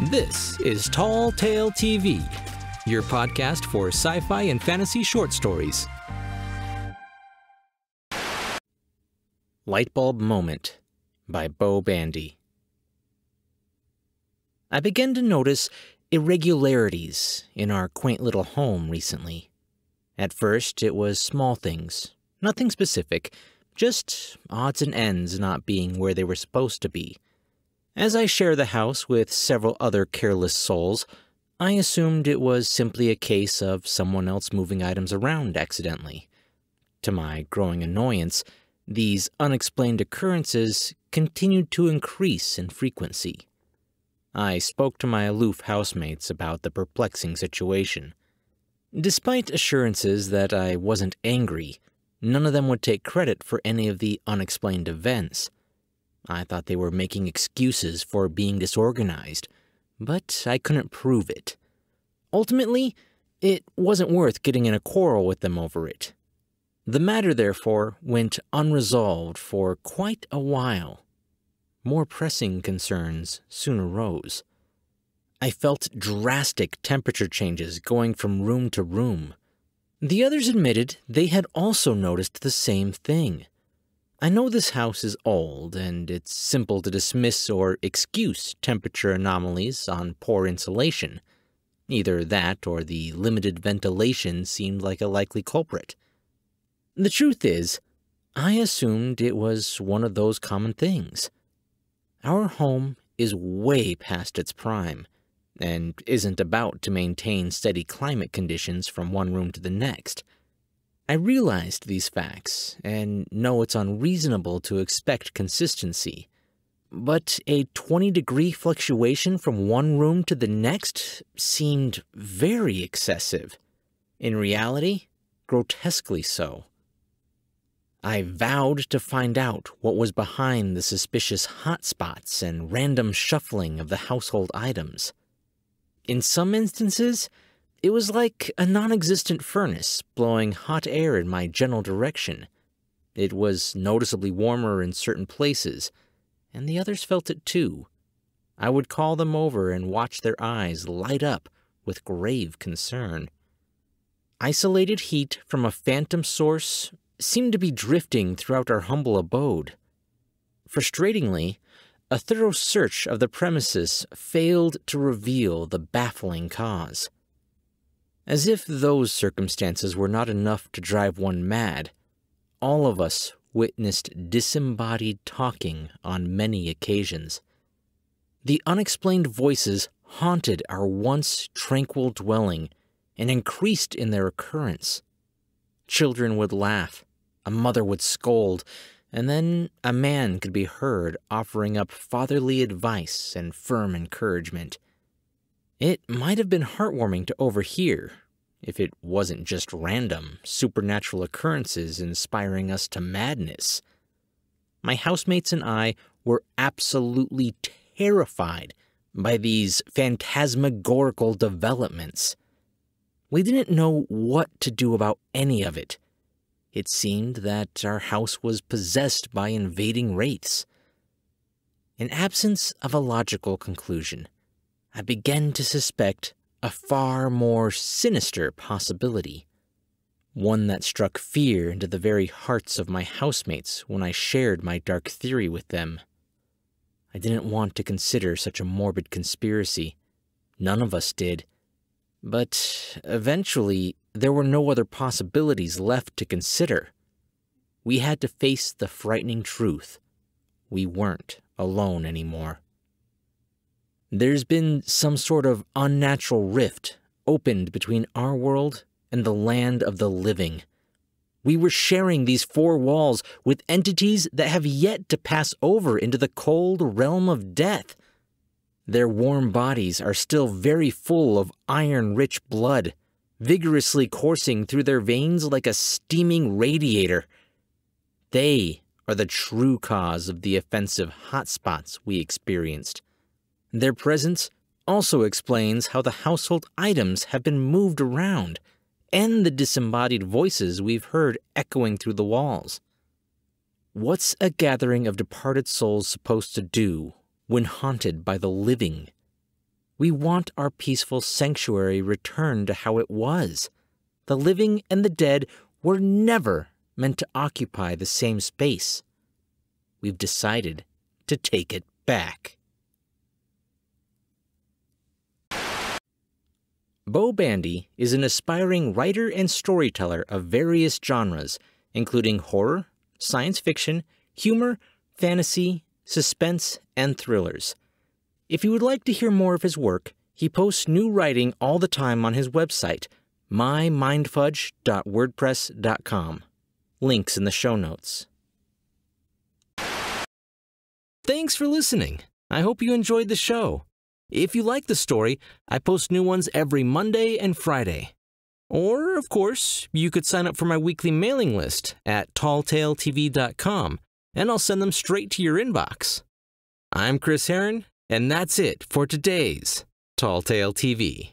This is Tall Tale TV, your podcast for sci-fi and fantasy short stories. Lightbulb Moment by Bo Bandy. I began to notice irregularities in our quaint little home recently. At first, it was small things, nothing specific, just odds and ends not being where they were supposed to be. As I share the house with several other careless souls, I assumed it was simply a case of someone else moving items around accidentally. To my growing annoyance, these unexplained occurrences continued to increase in frequency. I spoke to my aloof housemates about the perplexing situation. Despite assurances that I wasn't angry, none of them would take credit for any of the unexplained events. I thought they were making excuses for being disorganized, but I couldn't prove it. Ultimately, it wasn't worth getting in a quarrel with them over it. The matter, therefore, went unresolved for quite a while. More pressing concerns soon arose. I felt drastic temperature changes going from room to room. The others admitted they had also noticed the same thing. I know this house is old, and it's simple to dismiss or excuse temperature anomalies on poor insulation. Either that or the limited ventilation seemed like a likely culprit. The truth is, I assumed it was one of those common things. Our home is way past its prime, and isn't about to maintain steady climate conditions from one room to the next. I realized these facts, and know it's unreasonable to expect consistency. But a 20-degree fluctuation from one room to the next seemed very excessive. In reality, grotesquely so. I vowed to find out what was behind the suspicious hotspots and random shuffling of the household items. In some instances, it was like a non-existent furnace blowing hot air in my general direction. It was noticeably warmer in certain places, and the others felt it too. I would call them over and watch their eyes light up with grave concern. Isolated heat from a phantom source seemed to be drifting throughout our humble abode. Frustratingly, a thorough search of the premises failed to reveal the baffling cause. As if those circumstances were not enough to drive one mad, all of us witnessed disembodied talking on many occasions. The unexplained voices haunted our once tranquil dwelling and increased in their occurrence. Children would laugh, a mother would scold, and then a man could be heard offering up fatherly advice and firm encouragement. It might have been heartwarming to overhear, if it wasn't just random, supernatural occurrences inspiring us to madness. My housemates and I were absolutely terrified by these phantasmagorical developments. We didn't know what to do about any of it. It seemed that our house was possessed by invading wraiths. In absence of a logical conclusion, I began to suspect a far more sinister possibility, one that struck fear into the very hearts of my housemates when I shared my dark theory with them. I didn't want to consider such a morbid conspiracy. None of us did. But eventually, there were no other possibilities left to consider. We had to face the frightening truth. We weren't alone anymore. There's been some sort of unnatural rift opened between our world and the land of the living. We were sharing these four walls with entities that have yet to pass over into the cold realm of death. Their warm bodies are still very full of iron-rich blood, vigorously coursing through their veins like a steaming radiator. They are the true cause of the offensive hotspots we experienced. Their presence also explains how the household items have been moved around and the disembodied voices we've heard echoing through the walls. What's a gathering of departed souls supposed to do when haunted by the living? We want our peaceful sanctuary returned to how it was. The living and the dead were never meant to occupy the same space. We've decided to take it back. Bo Bandy is an aspiring writer and storyteller of various genres, including horror, science fiction, humor, fantasy, suspense, and thrillers. If you would like to hear more of his work, he posts new writing all the time on his website, mymindfudge.wordpress.com. Links in the show notes. Thanks for listening. I hope you enjoyed the show. If you like the story, I post new ones every Monday and Friday. Or, of course, you could sign up for my weekly mailing list at talltaletv.com, and I'll send them straight to your inbox. I'm Chris Herron, and that's it for today's Tall Tale TV.